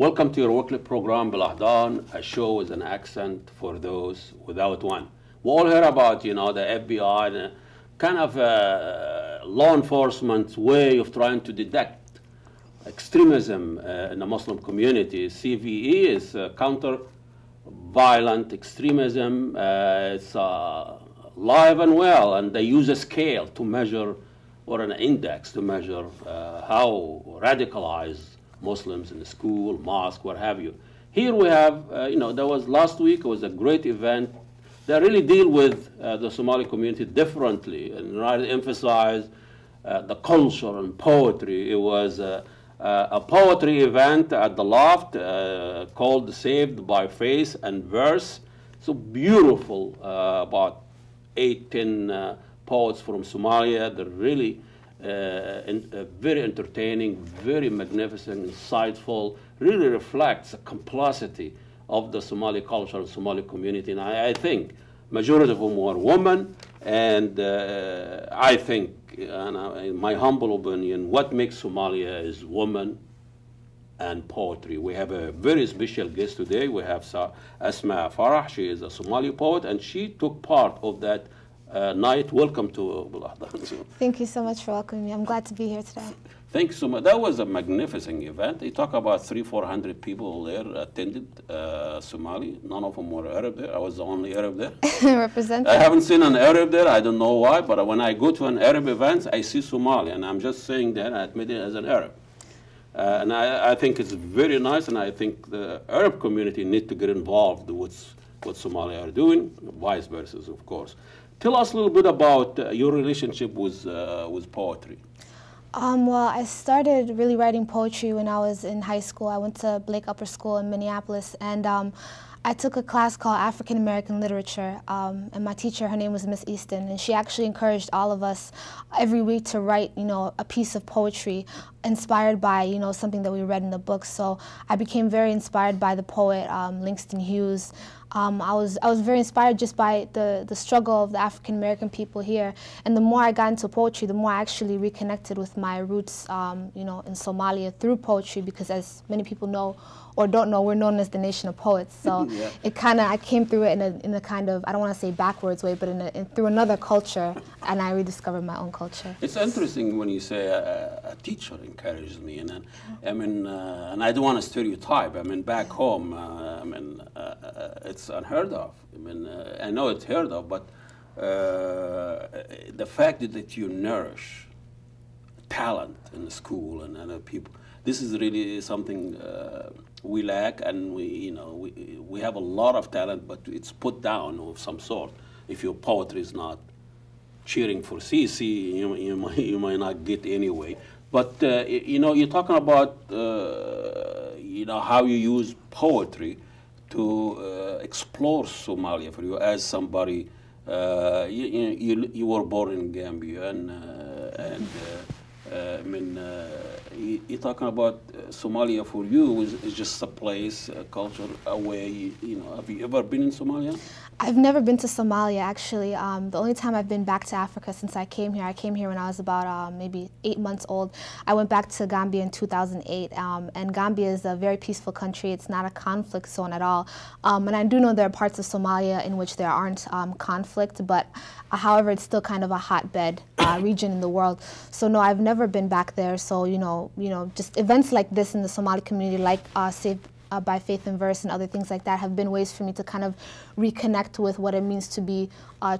Welcome to your weekly program, Bilahdan, a show with an accent for those without one. We all hear about, the FBI, the kind of law enforcement's way of trying to detect extremism in the Muslim community. CVE is counter-violent extremism. It's live and well, and they use a scale to measure, or an index to measure how radicalized Muslims in the school, mosque, what have you. Here we have, there was last week, it was a great event. They really deal with the Somali community differently and really emphasize the culture and poetry. It was a poetry event at the Loft called Saved by Face and Verse. So beautiful, about 8-10 poets from Somalia. They're really very entertaining, very magnificent, insightful, really reflects the complexity of the Somali culture and Somali community. And I think majority of them were women, and I think, in my humble opinion, what makes Somalia is women and poetry. We have a very special guest today. We have Asma Farah. She is a Somali poet, and she took part of that night. Welcome to Bilahdan. Thank you so much for welcoming me. I'm glad to be here today. Thanks so much. That was a magnificent event. They talk about 300-400 people there attended, Somali. None of them were Arab there. I was the only Arab there. I haven't seen an Arab there. I don't know why, but when I go to an Arab event, I see Somali, and I'm just saying that I admit it as an Arab. And I think it's very nice, and I think the Arab community need to get involved with what Somali are doing, vice versa, of course. Tell us a little bit about your relationship with poetry. Well, I started really writing poetry when I was in high school. I went to Blake Upper School in Minneapolis, and I took a class called African American Literature. And my teacher, her name was Miss Easton, and she actually encouraged all of us every week to write, a piece of poetry inspired by, something that we read in the book. So I became very inspired by the poet Langston Hughes. I was very inspired just by the struggle of the African American people here, and the more I got into poetry, the more I actually reconnected with my roots, in Somalia through poetry. Because as many people know or don't know, we're known as the nation of poets. So yeah. It kind of, I came through it in a kind of, I don't want to say backwards way, but through another culture, and I rediscovered my own culture. It's interesting when you say a teacher encouraged me, and I don't want to stereotype. Back home, it's unheard of. I know it's heard of, but the fact that you nourish talent in the school and other people, this is really something we lack, and we have a lot of talent, but it's put down of some sort. If your poetry is not cheering for CC, you might not get anyway. But you're talking about how you use poetry to explore Somalia for you as somebody. You were born in Gambia, you're talking about Somalia for you is just a place, a culture, a way. Have you ever been in Somalia? I've never been to Somalia, actually. The only time I've been back to Africa since I came here when I was about maybe 8 months old. I went back to Gambia in 2008, and Gambia is a very peaceful country. It's not a conflict zone at all. And I do know there are parts of Somalia in which there aren't conflict, but however, it's still kind of a hotbed region in the world. So no, I've never been back there. So just events like this in the Somali community, like Save by Faith and Verse and other things like that, have been ways for me to kind of reconnect with what it means to be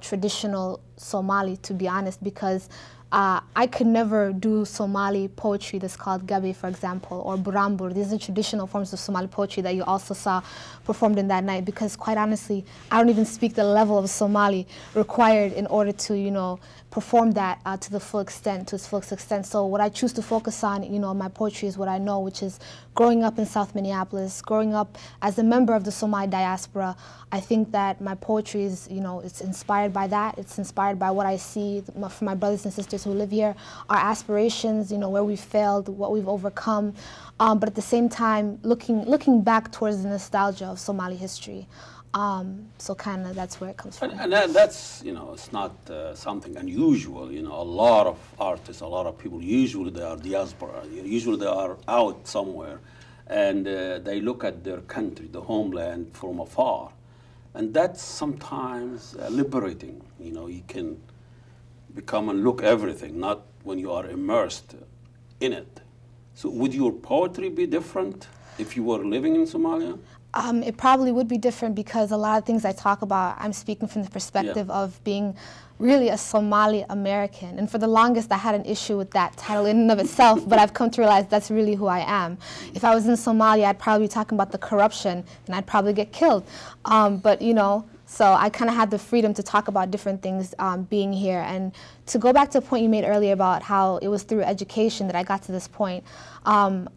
traditional Somali, to be honest, because I could never do Somali poetry that's called Gabi, for example, or Burambur. These are traditional forms of Somali poetry that you also saw performed in that night, because quite honestly, I don't even speak the level of Somali required in order to, perform that to its full extent. So what I choose to focus on, my poetry is what I know, which is growing up in South Minneapolis, growing up as a member of the Somali diaspora. I think that my poetry is, it's inspired by that. It's inspired by what I see from my brothers and sisters who live here, our aspirations, where we failed, what we've overcome. But at the same time, looking back towards the nostalgia of Somali history. So kind of that's where it comes from. And that's, it's not something unusual. A lot of artists, a lot of people, usually they are diaspora. Usually they are out somewhere. and they look at their country, the homeland, from afar. And that's sometimes liberating. You know, you can become and look everything, not when you are immersed in it. So would your poetry be different if you were living in Somalia? It probably would be different because a lot of things I talk about, I'm speaking from the perspective of being really a Somali American. And for the longest, I had an issue with that title in and of itself, but I've come to realize that's really who I am. If I was in Somalia, I'd probably be talking about the corruption, and I'd probably get killed. But, you know, so I kind of had the freedom to talk about different things being here. And to go back to a point you made earlier about how it was through education that I got to this point,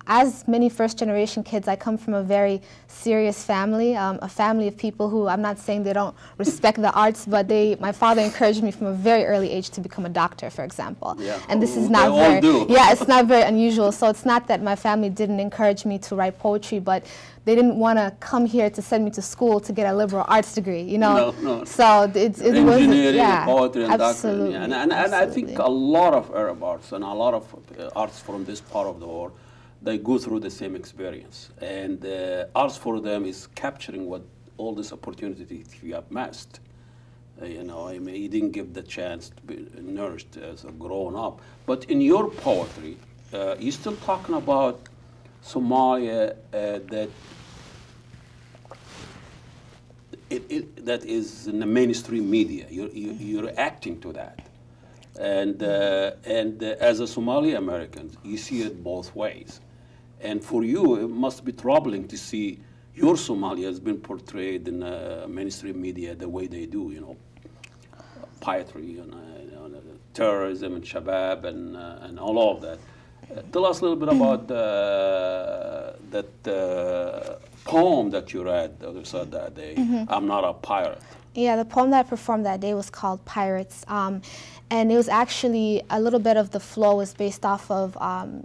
as many first-generation kids, I come from a very serious family, a family of people who, I'm not saying they don't respect the arts, but my father encouraged me from a very early age to become a doctor, for example. Yeah. And this is not it's not very unusual. So it's not that my family didn't encourage me to write poetry, but they didn't want to come here to send me to school to get a liberal arts degree, you know? No, no. So it was engineering, poetry, and doctoring. Yeah. And I think a lot of Arab arts and a lot of arts from this part of the world, they go through the same experience. And arts for them is capturing what all these opportunities you have amassed. You know, I mean, you didn't give the chance to be nourished as a grown up. But in your poetry, you're still talking about Somalia that is in the mainstream media. You're reacting to that. And as a Somali American, you see it both ways. And for you, it must be troubling to see your Somalia has been portrayed in mainstream media the way they do, you know, piety and terrorism and Shabab and all of that. Tell us a little bit about that poem that you read that day, I'm Not a Pirate. Yeah, the poem that I performed that day was called Pirates. And it was actually a little bit of the flow was based off of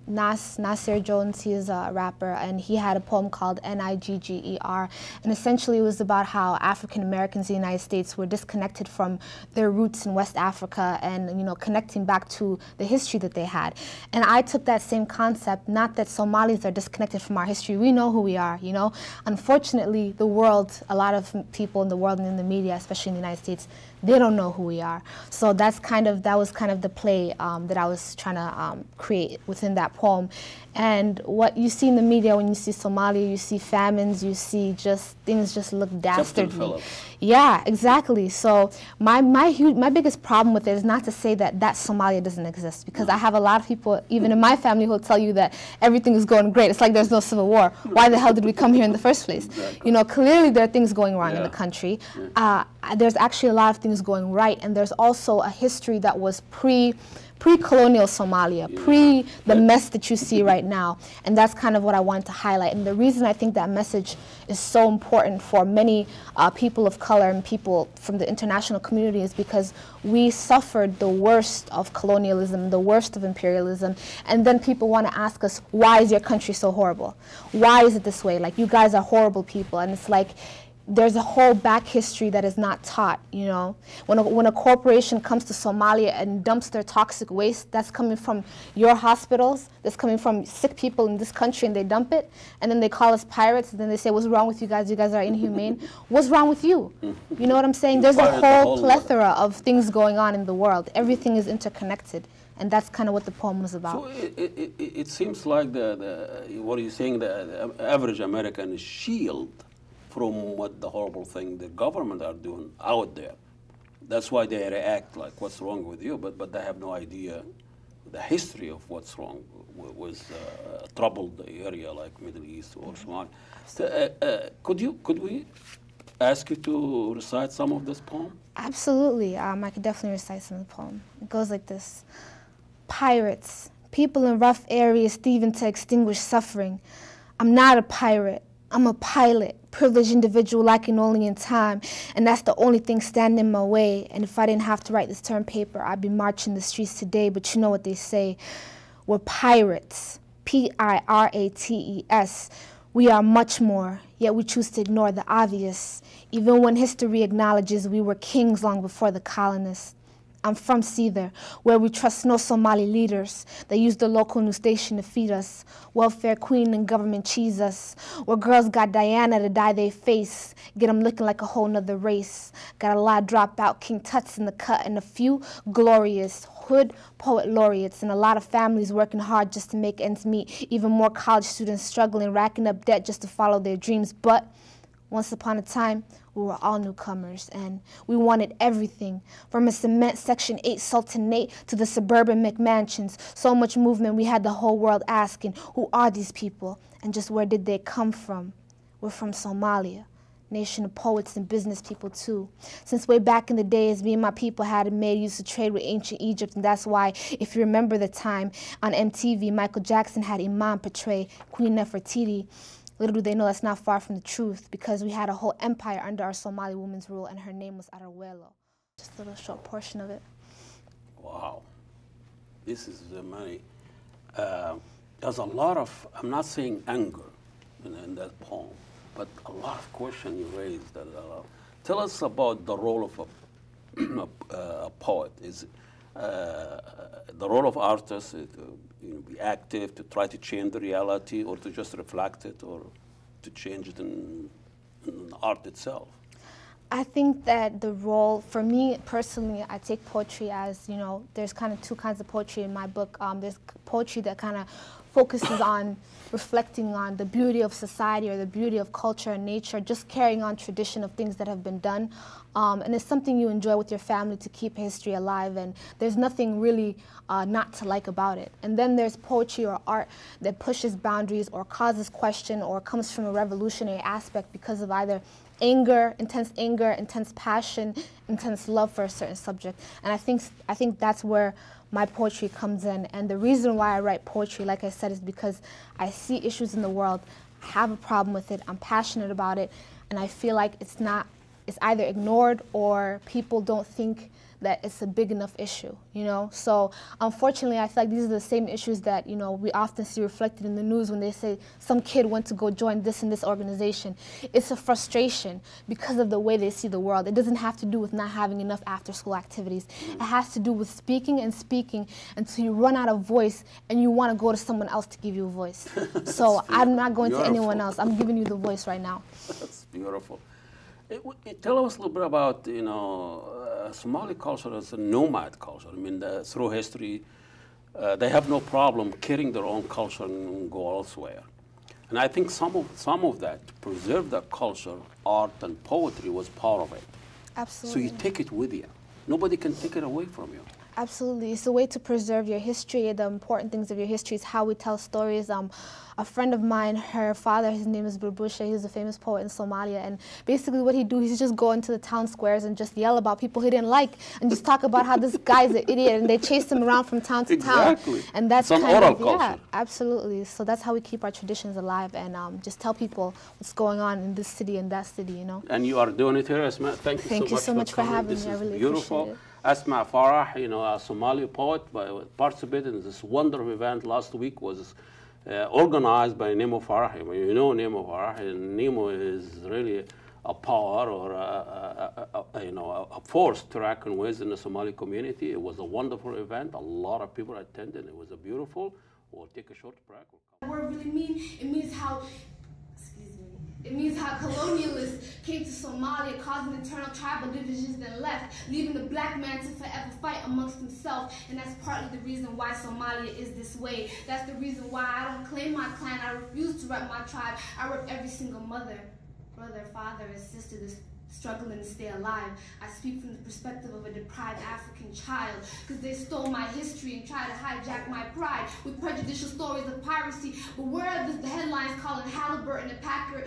Nasir Jones. He is a rapper, and he had a poem called Nigger. And essentially it was about how African Americans in the United States were disconnected from their roots in West Africa and, you know, connecting back to the history that they had. And I took that same concept, not that Somalis are disconnected from our history. We know who we are, you know. Unfortunately, the world, a lot of people in the world and in the media, especially in the United States, they don't know who we are. So that's kind of, that was kind of the play that I was trying to create within that poem. And what you see in the media when you see Somalia, you see famines, you see just things just look dastardly. Yeah, exactly. So my biggest problem with it is not to say that Somalia doesn't exist, because I have a lot of people, even in my family, who will tell you that everything is going great. It's like there's no civil war. Why the hell did we come here in the first place? Exactly. You know, clearly there are things going wrong in the country. Yeah. There's actually a lot of things going right, and there's also a history that was pre-colonial Somalia, pre the mess that you see right now. And that's kind of what I wanted to highlight. And the reason I think that message is so important for many people of color and people from the international community is because we suffered the worst of colonialism, the worst of imperialism. And then people want to ask us, why is your country so horrible? Why is it this way? Like, you guys are horrible people. And it's like, there's a whole back history that is not taught, you know. When a corporation comes to Somalia and dumps their toxic waste, that's coming from your hospitals, that's coming from sick people in this country, and they dump it, and then they call us pirates, and then they say, what's wrong with you guys? You guys are inhumane. What's wrong with you? You know what I'm saying? There's a whole plethora of things going on in the world. Everything is interconnected, and that's kind of what the poem was about. So it seems like what are you saying, the average American is shielded from what the horrible thing the government are doing out there. That's why they react like, what's wrong with you? But they have no idea the history of what's wrong with a troubled area like Middle East or Somalia. So, could we ask you to recite some of this poem? Absolutely. I could definitely recite some of the poem. It goes like this. Pirates, people in rough areas thieving to extinguish suffering. I'm not a pirate. I'm a pilot, privileged individual I can only in time, and that's the only thing standing in my way. And if I didn't have to write this term paper, I'd be marching the streets today, but you know what they say. We're pirates, P-I-R-A-T-E-S. We are much more, yet we choose to ignore the obvious, even when history acknowledges we were kings long before the colonists. I'm from Seether, where we trust no Somali leaders. They use the local news station to feed us. Welfare queen and government cheese us. Where girls got Diana to dye their face. Get them looking like a whole nother race. Got a lot of dropout King Tuts in the cut and a few glorious hood poet laureates. And a lot of families working hard just to make ends meet. Even more college students struggling, racking up debt just to follow their dreams. But once upon a time, we were all newcomers, and we wanted everything, from a cement Section 8 sultanate to the suburban McMansions. So much movement, we had the whole world asking, who are these people, and just where did they come from? We're from Somalia, nation of poets and business people too. Since way back in the days, me and my people had made use of trade with ancient Egypt, and that's why, if you remember the time on MTV, Michael Jackson had Iman portray Queen Nefertiti. Little do they know that's not far from the truth, because we had a whole empire under our Somali woman's rule, and her name was Arwelo. Just a little short portion of it. Wow. This is the money. There's a lot of, I'm not saying anger in that poem, but a lot of questions you raised. Tell us about the role of a poet. Is the role of artists be active to try to change the reality, or to just reflect it, or to change it in art itself? I think that the role, for me personally, I take poetry as, there's kind of two kinds of poetry in my book. There's poetry that kind of focuses on reflecting on the beauty of society or the beauty of culture and nature, just carrying on tradition of things that have been done. And it's something you enjoy with your family to keep history alive, and there's nothing really not to like about it. And then there's poetry or art that pushes boundaries or causes question or comes from a revolutionary aspect because of either anger, intense passion, intense love for a certain subject. And I think that's where my poetry comes in. And the reason why I write poetry, like I said, is because I see issues in the world, I have a problem with it, I'm passionate about it, and I feel like it's either ignored or people don't think that it's a big enough issue, So unfortunately, I feel like these are the same issues that, we often see reflected in the news when they say some kid went to go join this and this organization. It's a frustration because of the way they see the world. It doesn't have to do with not having enough after-school activities. It has to do with speaking until you run out of voice and you want to go to someone else to give you a voice. So I'm not going to anyone else. I'm giving you the voice right now. That's beautiful. Tell us a little bit about, Somali culture is a nomad culture. I mean, through history, they have no problem carrying their own culture and go elsewhere. And I think some of that, to preserve that culture, art and poetry was part of it. Absolutely. So you take it with you. Nobody can take it away from you. Absolutely. It's a way to preserve your history. The important things of your history is how we tell stories. A friend of mine, her father, his name is Burbusha, he's a famous poet in Somalia, and basically what he'd do, he'd just go into the town squares and just yell about people he didn't like and just talk about how this guy's an idiot, and they chased him around from town to town. Exactly. And that's some kind of, culture. Yeah, absolutely. So that's how we keep our traditions alive, and just tell people what's going on in this city and that city, And you are doing it here, Asma. Thank you so much for having me. I really beautiful. Appreciate it. Asma Farah, a Somali poet, participated in this wonderful event last week. Was organized by Nemo Farah. You know Nemo Farah, and Nemo is really a power or a force to reckon with in the Somali community. It was a wonderful event. A lot of people attended. It was a beautiful. We'll take a short break. What the word really means, it means how. It means how colonialists came to Somalia, causing internal tribal divisions, then left, leaving the black man to forever fight amongst himself. And that's partly the reason why Somalia is this way. That's the reason why I don't claim my clan. I refuse to rep my tribe. I rep every single mother, brother, father, and sister that's struggling to stay alive. I speak from the perspective of a deprived African child, because they stole my history and tried to hijack my pride with prejudicial stories of piracy. But where are the headlines calling Halliburton a Packard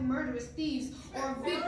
murderous thieves, or a big